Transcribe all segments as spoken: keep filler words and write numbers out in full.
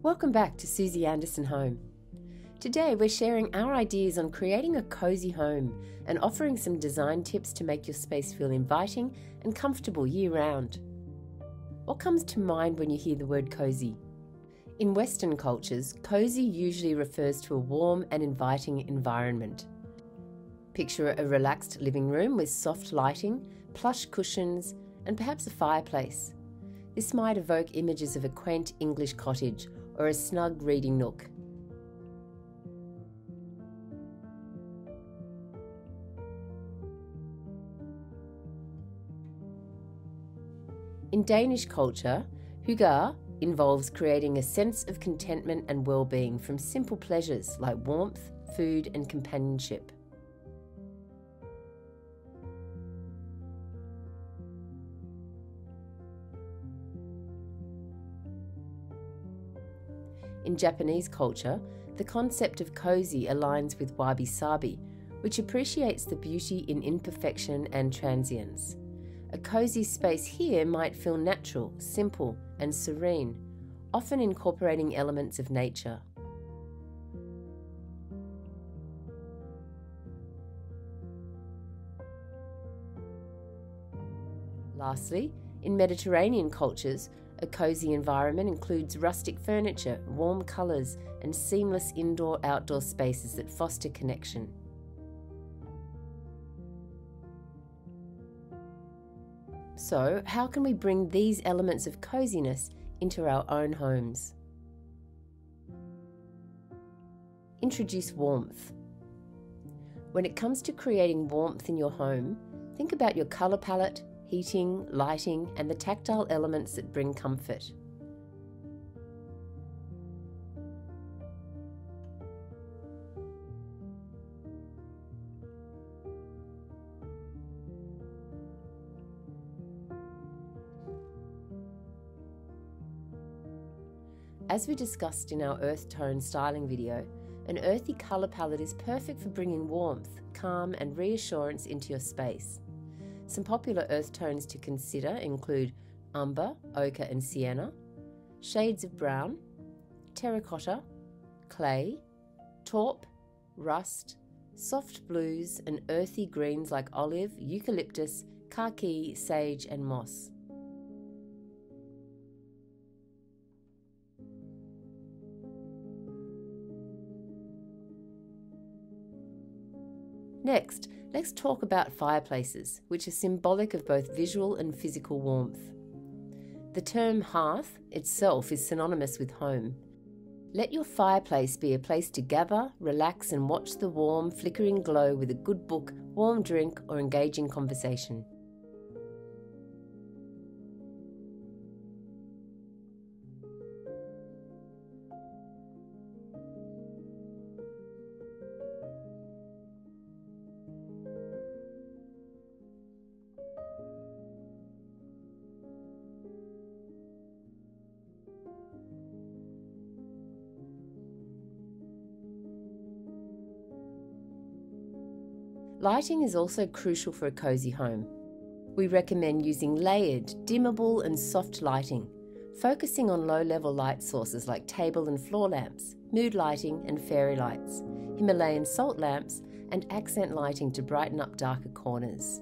Welcome back to Suzie Anderson Home. Today we're sharing our ideas on creating a cozy home and offering some design tips to make your space feel inviting and comfortable year-round. What comes to mind when you hear the word cozy? In Western cultures, cozy usually refers to a warm and inviting environment. Picture a relaxed living room with soft lighting, plush cushions, and perhaps a fireplace. This might evoke images of a quaint English cottage or a snug reading nook. In Danish culture, hygge involves creating a sense of contentment and well-being from simple pleasures like warmth, food, and companionship. In Japanese culture, the concept of cozy aligns with wabi-sabi, which appreciates the beauty in imperfection and transience. A cozy space here might feel natural, simple, and serene, often incorporating elements of nature. Lastly, in Mediterranean cultures, a cozy environment includes rustic furniture, warm colours, and seamless indoor-outdoor spaces that foster connection. So, how can we bring these elements of coziness into our own homes? Introduce warmth. When it comes to creating warmth in your home, think about your colour palette, heating, lighting, and the tactile elements that bring comfort. As we discussed in our earth tone styling video, an earthy colour palette is perfect for bringing warmth, calm, and reassurance into your space. Some popular earth tones to consider include umber, ochre and sienna, shades of brown, terracotta, clay, taupe, rust, soft blues and earthy greens like olive, eucalyptus, khaki, sage and moss. Next, let's talk about fireplaces, which are symbolic of both visual and physical warmth. The term hearth itself is synonymous with home. Let your fireplace be a place to gather, relax, and watch the warm, flickering glow with a good book, warm drink, or engaging conversation. Lighting is also crucial for a cozy home. We recommend using layered, dimmable and soft lighting, focusing on low-level light sources like table and floor lamps, mood lighting and fairy lights, Himalayan salt lamps and accent lighting to brighten up darker corners.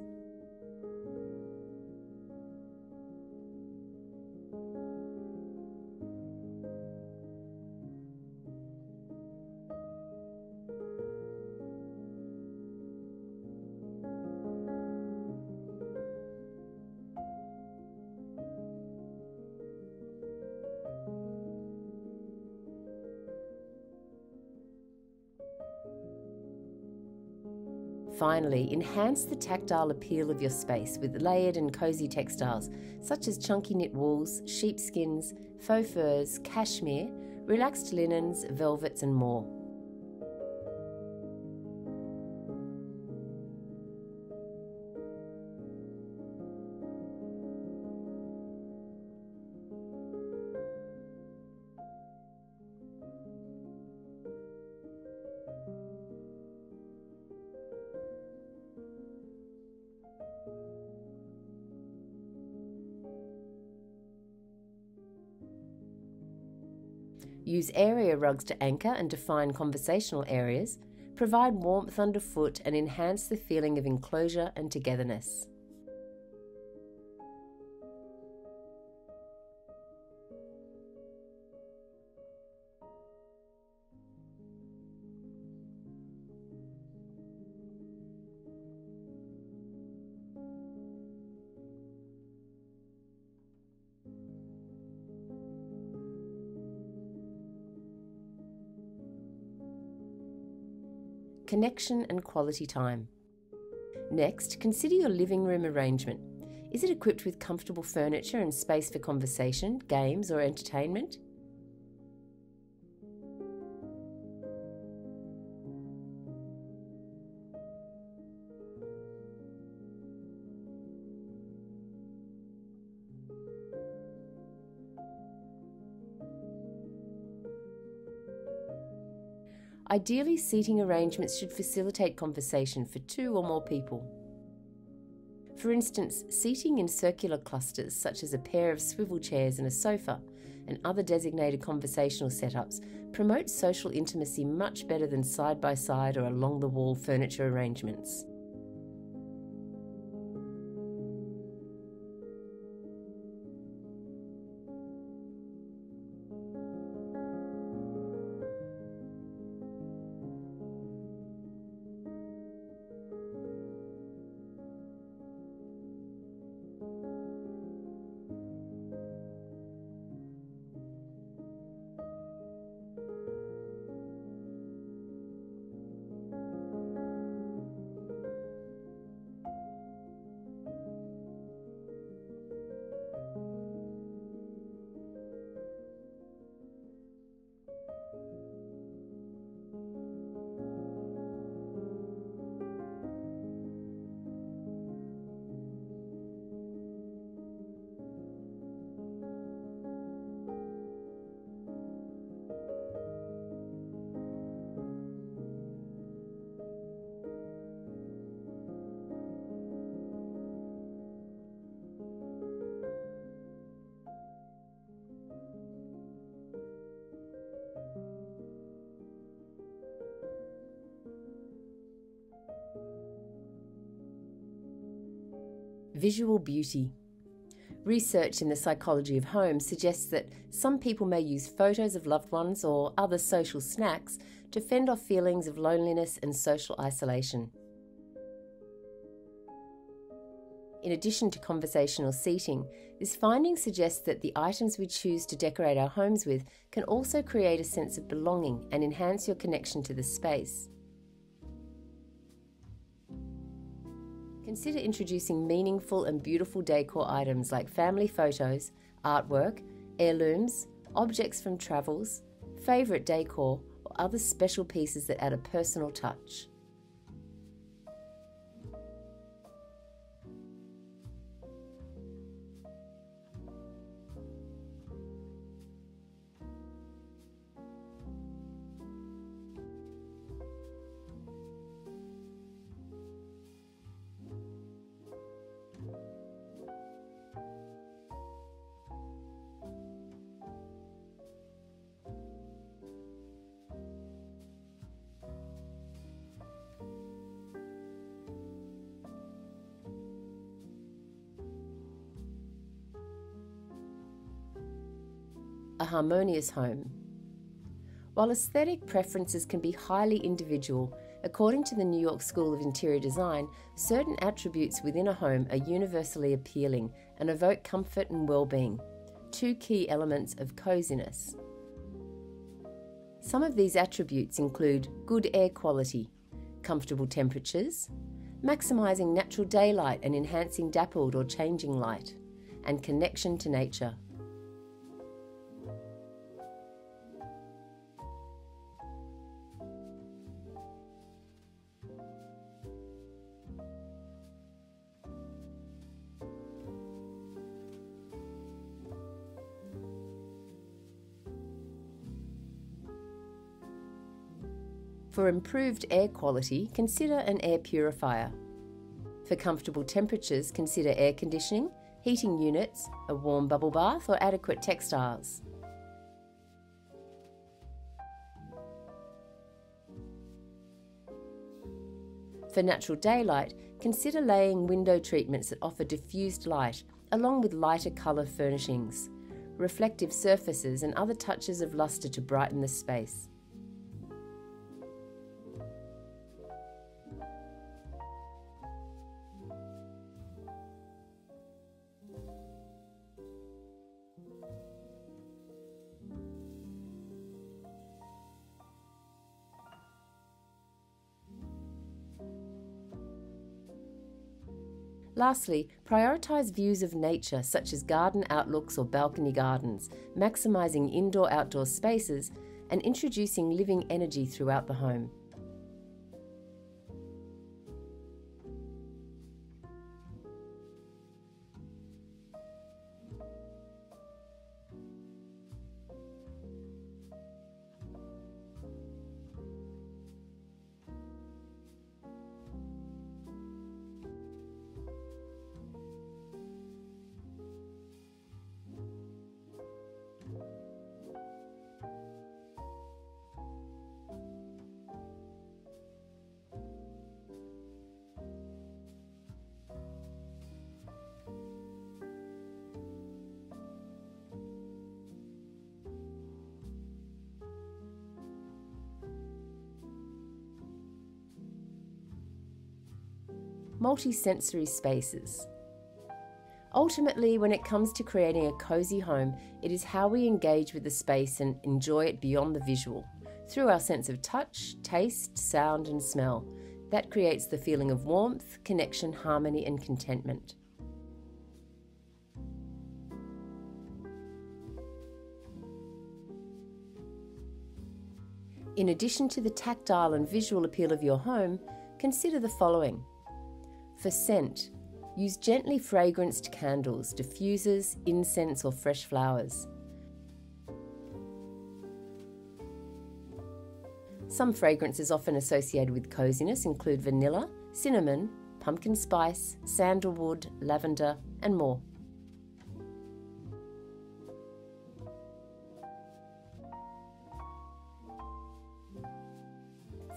Finally, enhance the tactile appeal of your space with layered and cozy textiles such as chunky knit wools, sheepskins, faux furs, cashmere, relaxed linens, velvets and more. Use area rugs to anchor and define conversational areas, provide warmth underfoot and enhance the feeling of enclosure and togetherness. Connection and quality time. Next, consider your living room arrangement. Is it equipped with comfortable furniture and space for conversation, games, or entertainment? Ideally, seating arrangements should facilitate conversation for two or more people. For instance, seating in circular clusters such as a pair of swivel chairs and a sofa and other designated conversational setups promotes social intimacy much better than side-by-side or along-the-wall furniture arrangements. Visual beauty. Research in the psychology of home suggests that some people may use photos of loved ones or other social snacks to fend off feelings of loneliness and social isolation. In addition to conversational seating, this finding suggests that the items we choose to decorate our homes with can also create a sense of belonging and enhance your connection to the space. Consider introducing meaningful and beautiful decor items like family photos, artwork, heirlooms, objects from travels, favourite decor, or other special pieces that add a personal touch. A harmonious home. While aesthetic preferences can be highly individual, according to the New York School of Interior Design, certain attributes within a home are universally appealing and evoke comfort and well-being, two key elements of coziness. Some of these attributes include good air quality, comfortable temperatures, maximizing natural daylight and enhancing dappled or changing light, and connection to nature. For improved air quality, consider an air purifier. For comfortable temperatures, consider air conditioning, heating units, a warm bubble bath, or adequate textiles. For natural daylight, consider laying window treatments that offer diffused light, along with lighter colour furnishings, reflective surfaces and other touches of lustre to brighten the space. Lastly, prioritise views of nature such as garden outlooks or balcony gardens, maximising indoor-outdoor spaces and introducing living energy throughout the home. Multi-sensory spaces. Ultimately, when it comes to creating a cosy home, it is how we engage with the space and enjoy it beyond the visual, through our sense of touch, taste, sound and smell. That creates the feeling of warmth, connection, harmony and contentment. In addition to the tactile and visual appeal of your home, consider the following. For scent, use gently fragranced candles, diffusers, incense or fresh flowers. Some fragrances often associated with coziness include vanilla, cinnamon, pumpkin spice, sandalwood, lavender and more.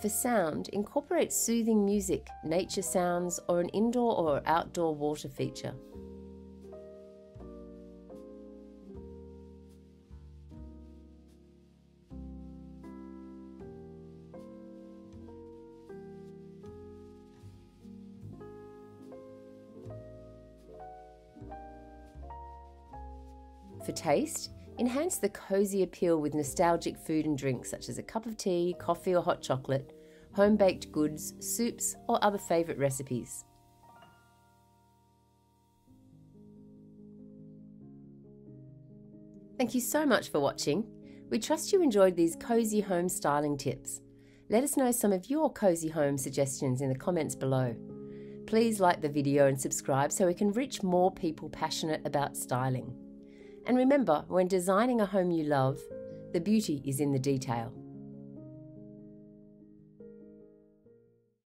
For sound, incorporate soothing music, nature sounds, or an indoor or outdoor water feature. For taste, enhance the cozy appeal with nostalgic food and drinks such as a cup of tea, coffee or hot chocolate, home-baked goods, soups or other favourite recipes. Thank you so much for watching. We trust you enjoyed these cosy home styling tips. Let us know some of your cosy home suggestions in the comments below. Please like the video and subscribe so we can reach more people passionate about styling. And remember, when designing a home you love, the beauty is in the detail.